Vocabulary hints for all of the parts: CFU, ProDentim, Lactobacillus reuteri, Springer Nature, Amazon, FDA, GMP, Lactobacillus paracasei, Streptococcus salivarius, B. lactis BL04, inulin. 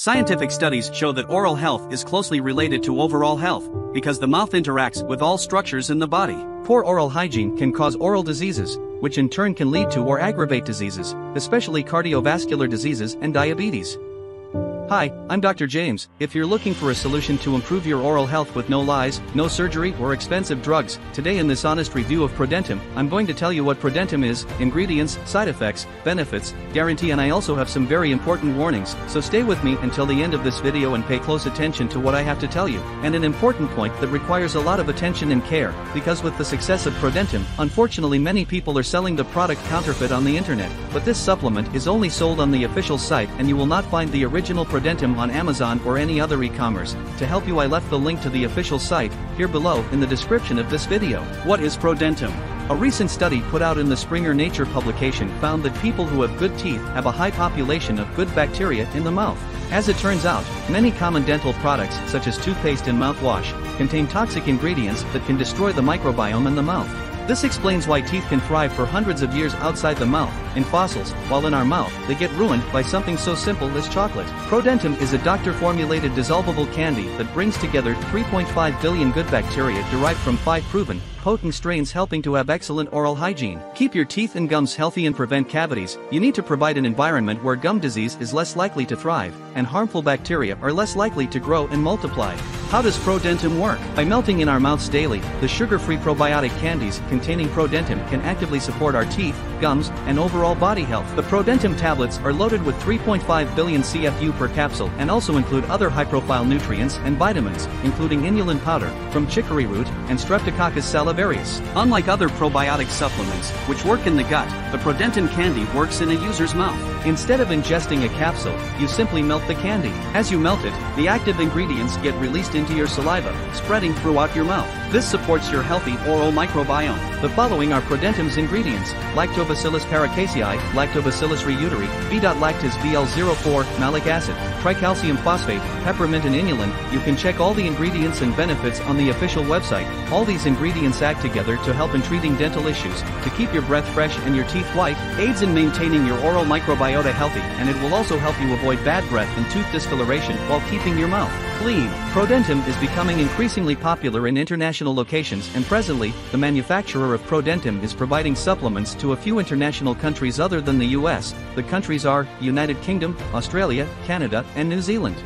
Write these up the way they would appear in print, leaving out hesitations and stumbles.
Scientific studies show that oral health is closely related to overall health, because the mouth interacts with all structures in the body. Poor oral hygiene can cause oral diseases, which in turn can lead to or aggravate diseases, especially cardiovascular diseases and diabetes. Hi, I'm Dr. James. If you're looking for a solution to improve your oral health with no lies, no surgery or expensive drugs, today in this honest review of ProDentim, I'm going to tell you what ProDentim is, ingredients, side effects, benefits, guarantee, and I also have some very important warnings, so stay with me until the end of this video and pay close attention to what I have to tell you. And an important point that requires a lot of attention and care, because with the success of ProDentim, unfortunately many people are selling the product counterfeit on the internet, but this supplement is only sold on the official site and you will not find the original ProDentim on Amazon or any other e-commerce. To help you, I left the link to the official site here below in the description of this video. What is ProDentim? A recent study put out in the Springer Nature publication found that people who have good teeth have a high population of good bacteria in the mouth. As it turns out, many common dental products such as toothpaste and mouthwash contain toxic ingredients that can destroy the microbiome in the mouth. This explains why teeth can thrive for hundreds of years outside the mouth, in fossils, while in our mouth, they get ruined by something so simple as chocolate. ProDentim is a doctor-formulated dissolvable candy that brings together 3.5 billion good bacteria derived from 5 proven, potent strains, helping to have excellent oral hygiene. Keep your teeth and gums healthy and prevent cavities. You need to provide an environment where gum disease is less likely to thrive, and harmful bacteria are less likely to grow and multiply. How does ProDentim work? By melting in our mouths daily, the sugar-free probiotic candies containing ProDentim can actively support our teeth, gums, and overall body health. The ProDentim tablets are loaded with 3.5 billion CFU per capsule and also include other high-profile nutrients and vitamins, including inulin powder from chicory root and Streptococcus salivarius. Unlike other probiotic supplements, which work in the gut, the ProDentim candy works in a user's mouth. Instead of ingesting a capsule, you simply melt the candy. As you melt it, the active ingredients get released into your saliva, spreading throughout your mouth. This supports your healthy oral microbiome. The following are ProDentim's ingredients: Lactobacillus paracasei, Lactobacillus reuteri, B. lactis BL04, malic acid, tricalcium phosphate, peppermint, and inulin. You can check all the ingredients and benefits on the official website. All these ingredients act together to help in treating dental issues, to keep your breath fresh and your teeth white, aids in maintaining your oral microbiota healthy, and it will also help you avoid bad breath and tooth discoloration while keeping your mouth clean. ProDentim is becoming increasingly popular in international locations, and presently, the manufacturer of ProDentim is providing supplements to a few international countries other than the US. The countries are United Kingdom, Australia, Canada, and New Zealand.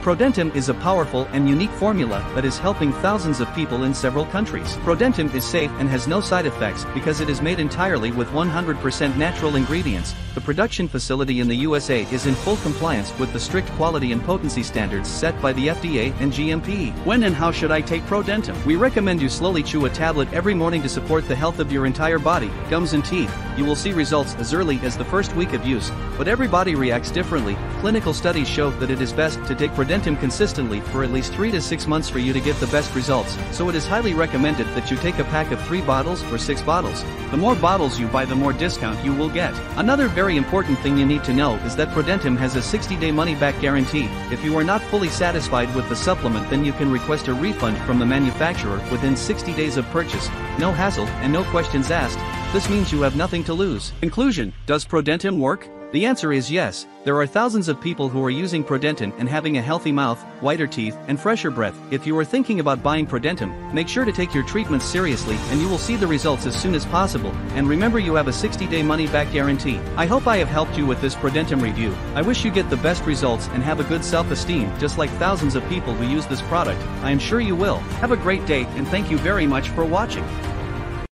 ProDentim is a powerful and unique formula that is helping thousands of people in several countries. ProDentim is safe and has no side effects because it is made entirely with 100% natural ingredients. The production facility in the USA is in full compliance with the strict quality and potency standards set by the FDA and GMP. When and how should I take ProDentim? We recommend you slowly chew a tablet every morning to support the health of your entire body, gums, and teeth. You will see results as early as the first week of use, but every body reacts differently. Clinical studies show that it is best to take ProDentim consistently for at least 3 to 6 months for you to get the best results, so it is highly recommended that you take a pack of 3 bottles or 6 bottles. The more bottles you buy, the more discount you will get. Another very important thing you need to know is that ProDentim has a 60-day money-back guarantee. If you are not fully satisfied with the supplement, then you can request a refund from the manufacturer within 60 days of purchase. No hassle and no questions asked. This means you have nothing to lose. Conclusion: does ProDentim work? The answer is yes. There are thousands of people who are using ProDentim and having a healthy mouth, whiter teeth, and fresher breath. If you are thinking about buying ProDentim, make sure to take your treatments seriously and you will see the results as soon as possible. And remember, you have a 60-day money-back guarantee. I hope I have helped you with this ProDentim review. I wish you get the best results and have a good self-esteem, just like thousands of people who use this product. I am sure you will. Have a great day and thank you very much for watching.